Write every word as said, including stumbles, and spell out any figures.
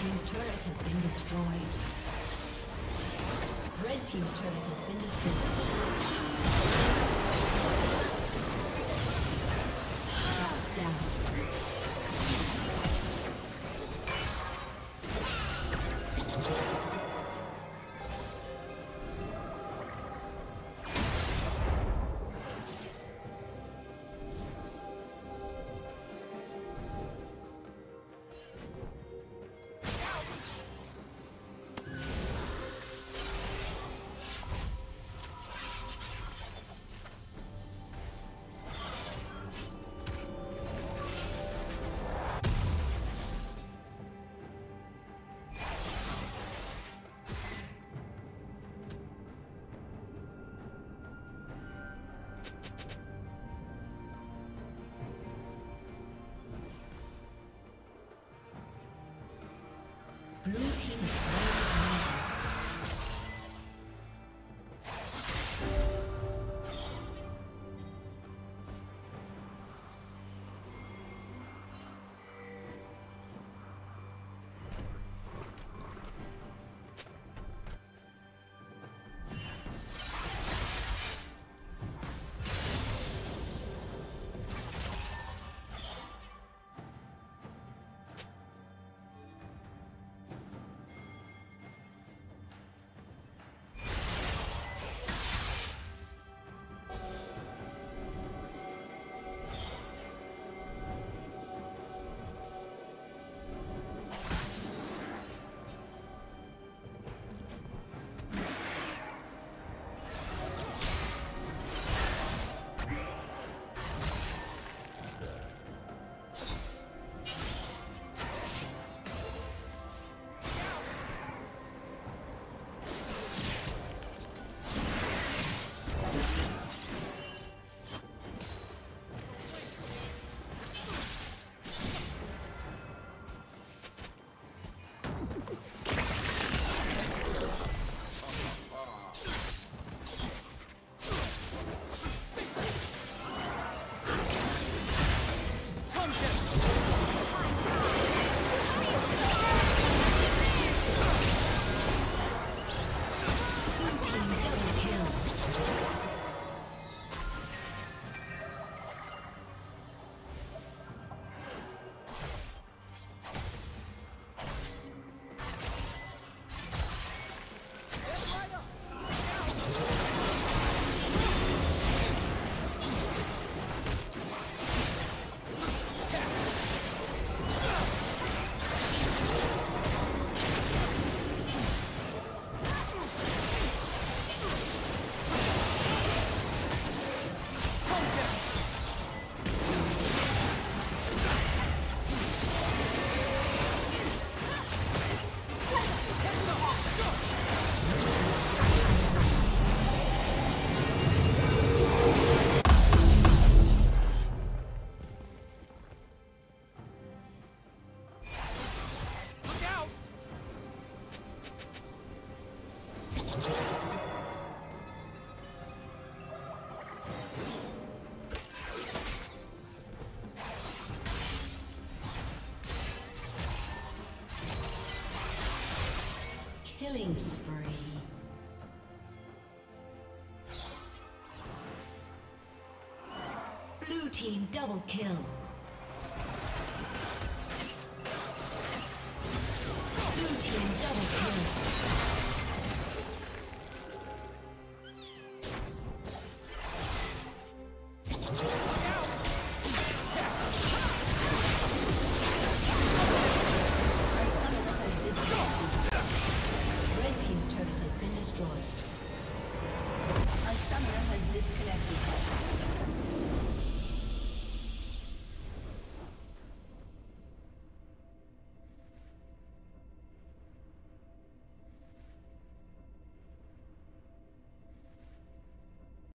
Team's turret has been destroyed. Shut down. Killing spree. Blue team double kill.